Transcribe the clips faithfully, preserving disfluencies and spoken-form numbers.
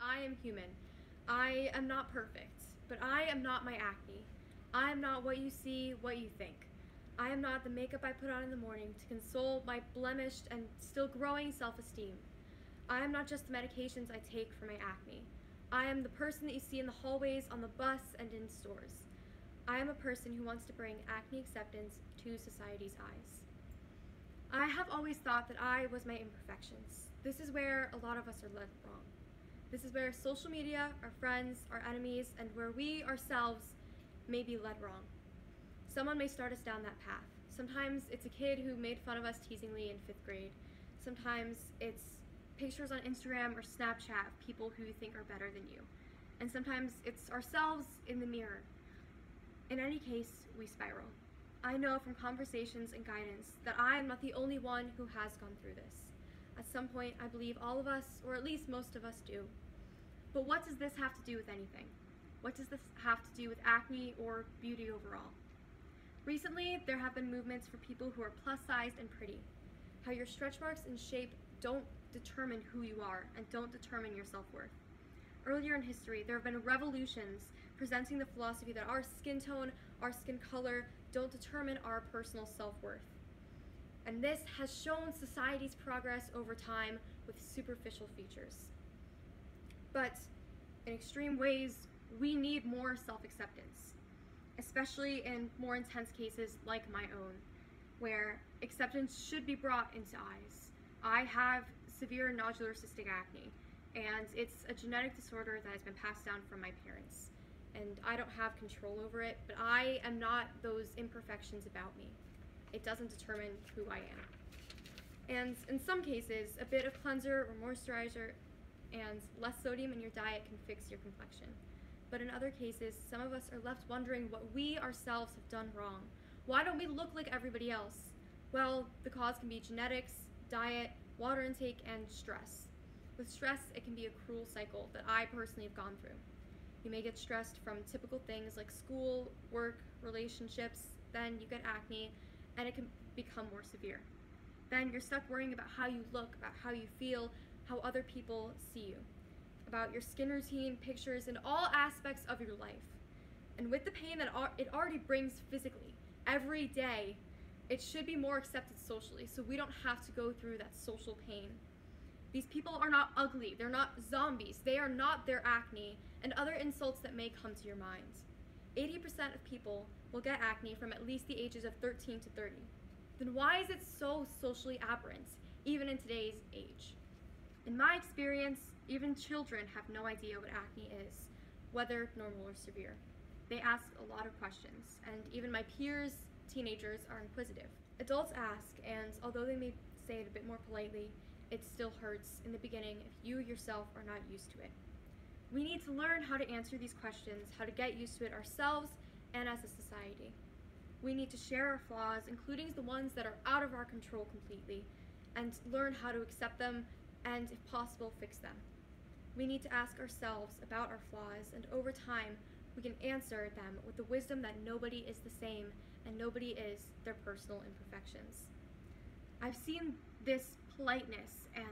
I am human. I am not perfect, but I am not my acne. I am not what you see, what you think. I am not the makeup I put on in the morning to console my blemished and still growing self-esteem. I am not just the medications I take for my acne. I am the person that you see in the hallways, on the bus, and in stores. I am a person who wants to bring acne acceptance to society's eyes. I have always thought that I was my imperfections. This is where a lot of us are led wrong. This is where social media, our friends, our enemies, and where we ourselves may be led wrong. Someone may start us down that path. Sometimes it's a kid who made fun of us teasingly in fifth grade. Sometimes it's pictures on Instagram or Snapchat of people who you think are better than you. And sometimes it's ourselves in the mirror. In any case, we spiral. I know from conversations and guidance that I am not the only one who has gone through this. At some point, I believe all of us, or at least most of us, do. But what does this have to do with anything? What does this have to do with acne or beauty overall? Recently, there have been movements for people who are plus-sized and pretty. How your stretch marks and shape don't determine who you are and don't determine your self-worth. Earlier in history, there have been revolutions presenting the philosophy that our skin tone, our skin color, don't determine our personal self-worth. And this has shown society's progress over time with superficial features. But in extreme ways, we need more self-acceptance, especially in more intense cases like my own, where acceptance should be brought into eyes. I have severe nodular cystic acne, and it's a genetic disorder that has been passed down from my parents, and I don't have control over it, but I am not those imperfections about me. It doesn't determine who I am. And in some cases, a bit of cleanser or moisturizer and less sodium in your diet can fix your complexion. But in other cases, some of us are left wondering what we ourselves have done wrong. Why don't we look like everybody else? Well, the cause can be genetics, diet, water intake, and stress. With stress, it can be a cruel cycle that I personally have gone through. You may get stressed from typical things like school, work, relationships, then you get acne, and it can become more severe. Then you're stuck worrying about how you look, about how you feel, how other people see you, about your skin routine, pictures, and all aspects of your life. And with the pain that it already brings physically, every day, it should be more accepted socially, so we don't have to go through that social pain. These people are not ugly, they're not zombies, they are not their acne, and other insults that may come to your mind. eighty percent of people will get acne from at least the ages of thirteen to thirty. Then why is it so socially aberrant, even in today's age? In my experience, even children have no idea what acne is, whether normal or severe. They ask a lot of questions, and even my peers, teenagers, are inquisitive. Adults ask, and although they may say it a bit more politely, it still hurts in the beginning if you yourself are not used to it. We need to learn how to answer these questions, how to get used to it ourselves and as a society. We need to share our flaws, including the ones that are out of our control completely, and learn how to accept them and, if possible, fix them. We need to ask ourselves about our flaws, and over time, we can answer them with the wisdom that nobody is the same and nobody is their personal imperfections. I've seen this politeness and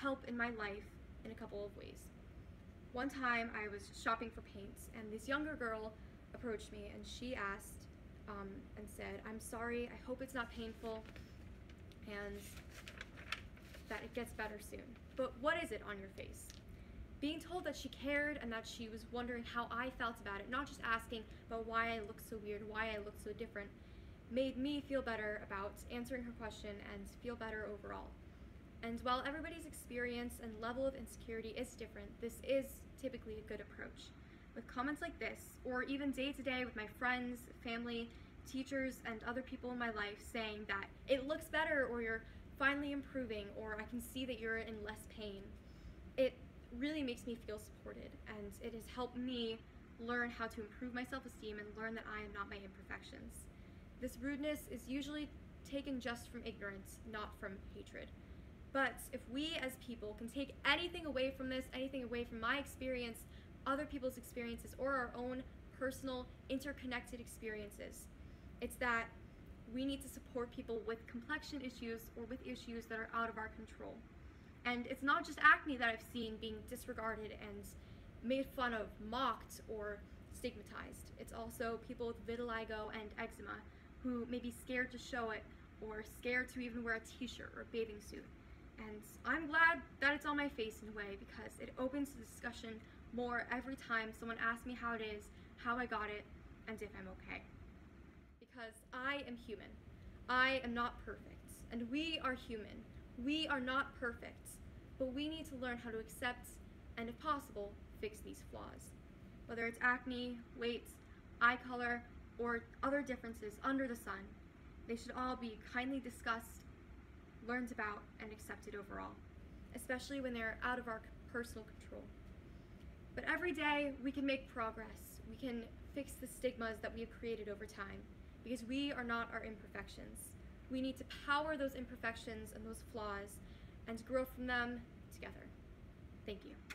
help in my life in a couple of ways. One time I was shopping for paints, and this younger girl approached me, and she asked um, and said, "I'm sorry, I hope it's not painful, and that it gets better soon. But what is it on your face?" Being told that she cared and that she was wondering how I felt about it, not just asking about why I look so weird, why I look so different, made me feel better about answering her question and feel better overall. And while everybody's experience and level of insecurity is different, this is typically a good approach. With comments like this, or even day-to-day with my friends, family, teachers, and other people in my life saying that it looks better, or you're finally improving, or I can see that you're in less pain, it really makes me feel supported, and it has helped me learn how to improve my self-esteem and learn that I am not my imperfections. This rudeness is usually taken just from ignorance, not from hatred. But if we as people can take anything away from this, anything away from my experience, other people's experiences, or our own personal interconnected experiences, it's that we need to support people with complexion issues or with issues that are out of our control. And it's not just acne that I've seen being disregarded and made fun of, mocked, or stigmatized. It's also people with vitiligo and eczema who may be scared to show it or scared to even wear a t-shirt or a bathing suit. And I'm glad that it's on my face in a way, because it opens the discussion more every time someone asks me how it is, how I got it, and if I'm okay. Because I am human. I am not perfect, and we are human. We are not perfect, but we need to learn how to accept and, if possible, fix these flaws. Whether it's acne, weight, eye color, or other differences under the sun, they should all be kindly discussed, learned about, and accepted overall, especially when they're out of our personal control. But every day, we can make progress. We can fix the stigmas that we have created over time, because we are not our imperfections. We need to power those imperfections and those flaws and grow from them together. Thank you.